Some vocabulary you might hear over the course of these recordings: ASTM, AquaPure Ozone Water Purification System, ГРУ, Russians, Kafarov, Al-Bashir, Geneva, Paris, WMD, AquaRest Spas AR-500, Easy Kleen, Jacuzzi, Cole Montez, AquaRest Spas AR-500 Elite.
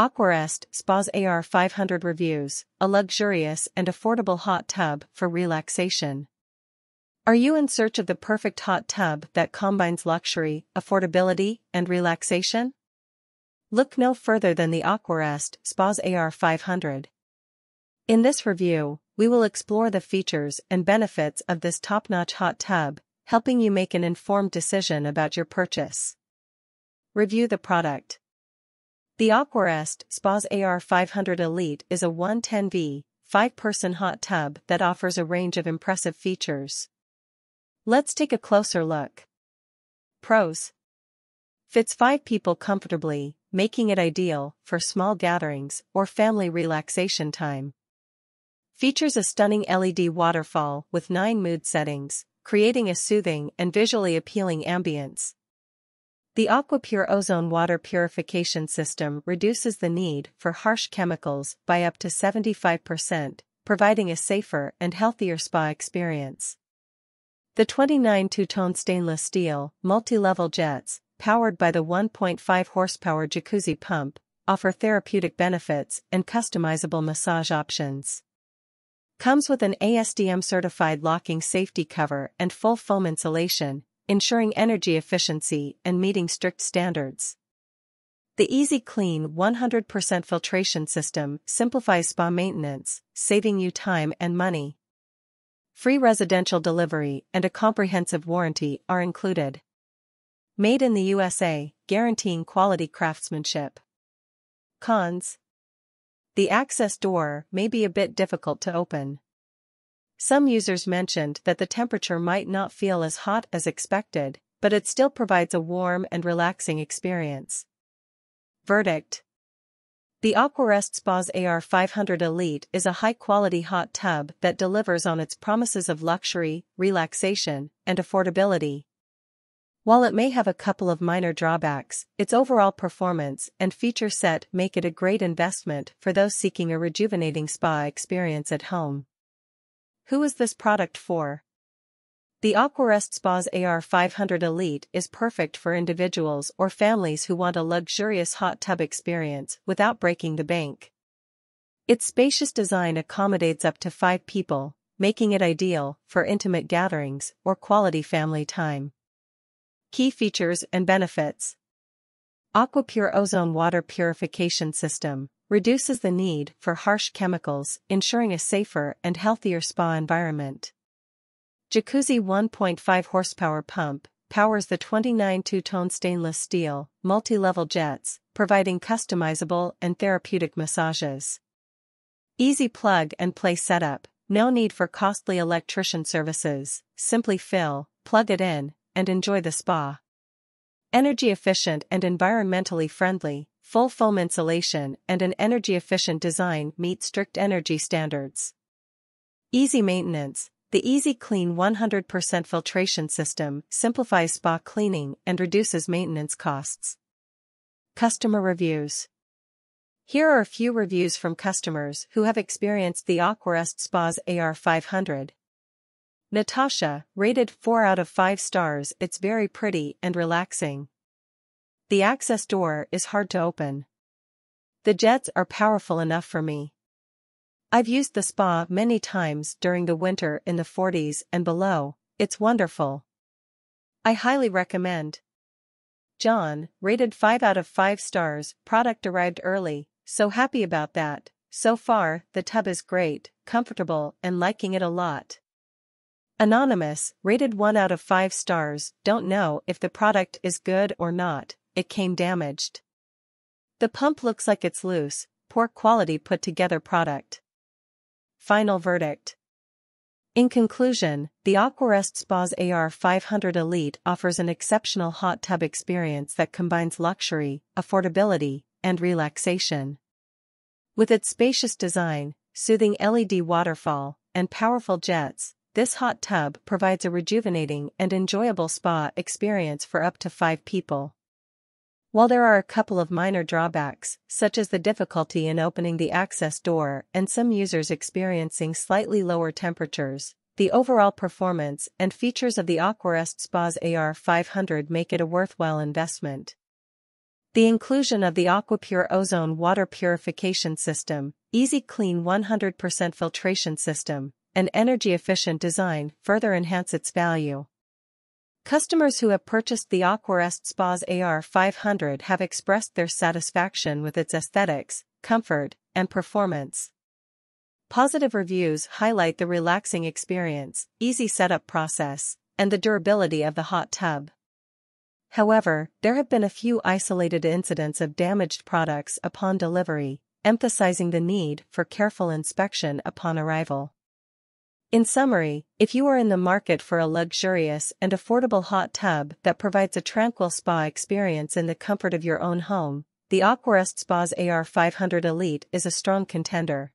AquaRest Spas AR-500 Reviews, a luxurious and affordable hot tub for relaxation. Are you in search of the perfect hot tub that combines luxury, affordability, and relaxation? Look no further than the AquaRest Spas AR-500. In this review, we will explore the features and benefits of this top-notch hot tub, helping you make an informed decision about your purchase. Review the product. The AquaRest Spas AR-500 Elite is a 110V, 5-person hot tub that offers a range of impressive features. Let's take a closer look. Pros. Fits 5 people comfortably, making it ideal for small gatherings or family relaxation time. Features a stunning LED waterfall with 9 mood settings, creating a soothing and visually appealing ambience. The AquaPure Ozone Water Purification System reduces the need for harsh chemicals by up to 75%, providing a safer and healthier spa experience. The 29 two-tone stainless steel, multi-level jets, powered by the 1.5-horsepower Jacuzzi pump, offer therapeutic benefits and customizable massage options. Comes with an ASTM-certified locking safety cover and full foam insulation, ensuring energy efficiency and meeting strict standards. The Easy Clean 100% filtration system simplifies spa maintenance, saving you time and money. Free residential delivery and a comprehensive warranty are included. Made in the USA, guaranteeing quality craftsmanship. Cons. The access door may be a bit difficult to open. Some users mentioned that the temperature might not feel as hot as expected, but it still provides a warm and relaxing experience. Verdict. The AquaRest Spas AR-500 Elite is a high-quality hot tub that delivers on its promises of luxury, relaxation, and affordability. While it may have a couple of minor drawbacks, its overall performance and feature set make it a great investment for those seeking a rejuvenating spa experience at home. Who is this product for? The AquaRest Spas AR-500 Elite is perfect for individuals or families who want a luxurious hot tub experience without breaking the bank. Its spacious design accommodates up to 5 people, making it ideal for intimate gatherings or quality family time. Key features and benefits. AquaPure Ozone Water Purification System reduces the need for harsh chemicals, ensuring a safer and healthier spa environment. Jacuzzi 1.5-horsepower pump powers the 29 two-tone stainless steel, multi-level jets, providing customizable and therapeutic massages. Easy plug-and-play setup, no need for costly electrician services, simply fill, plug it in, and enjoy the spa. Energy-efficient and environmentally friendly, full foam insulation and an energy-efficient design meet strict energy standards. Easy maintenance. The Easy Clean 100% filtration system simplifies spa cleaning and reduces maintenance costs. Customer reviews. Here are a few reviews from customers who have experienced the AquaRest Spas AR-500. Natasha, rated 4 out of 5 stars. It's very pretty and relaxing. The access door is hard to open. The jets are powerful enough for me. I've used the spa many times during the winter in the 40s and below. It's wonderful. I highly recommend. John, rated 5 out of 5 stars. Product arrived early, so happy about that. So far, the tub is great, comfortable, and liking it a lot. Anonymous, rated 1 out of 5 stars. Don't know if the product is good or not. It came damaged. The pump looks like it's loose, poor quality put together product. Final verdict. In conclusion, the AquaRest Spas AR-500 Elite offers an exceptional hot tub experience that combines luxury, affordability, and relaxation. With its spacious design, soothing LED waterfall, and powerful jets, this hot tub provides a rejuvenating and enjoyable spa experience for up to 5 people. While there are a couple of minor drawbacks, such as the difficulty in opening the access door and some users experiencing slightly lower temperatures, the overall performance and features of the AquaRest Spas AR-500 make it a worthwhile investment. The inclusion of the AquaPure Ozone Water Purification System, Easy Clean 100% filtration system, and energy-efficient design further enhance its value. Customers who have purchased the AquaRest Spas AR-500 have expressed their satisfaction with its aesthetics, comfort, and performance. Positive reviews highlight the relaxing experience, easy setup process, and the durability of the hot tub. However, there have been a few isolated incidents of damaged products upon delivery, emphasizing the need for careful inspection upon arrival. In summary, if you are in the market for a luxurious and affordable hot tub that provides a tranquil spa experience in the comfort of your own home, the AquaRest Spas AR-500 Elite is a strong contender.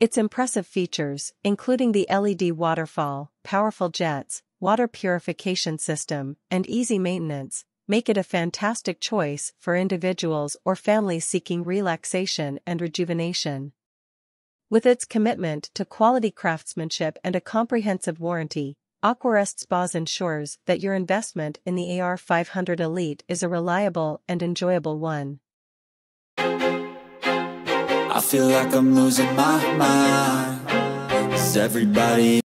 Its impressive features, including the LED waterfall, powerful jets, water purification system, and easy maintenance, make it a fantastic choice for individuals or families seeking relaxation and rejuvenation. With its commitment to quality craftsmanship and a comprehensive warranty, AquaRest Spas ensures that your investment in the AR-500 Elite is a reliable and enjoyable one. I feel like I'm losing my mind. Is everybody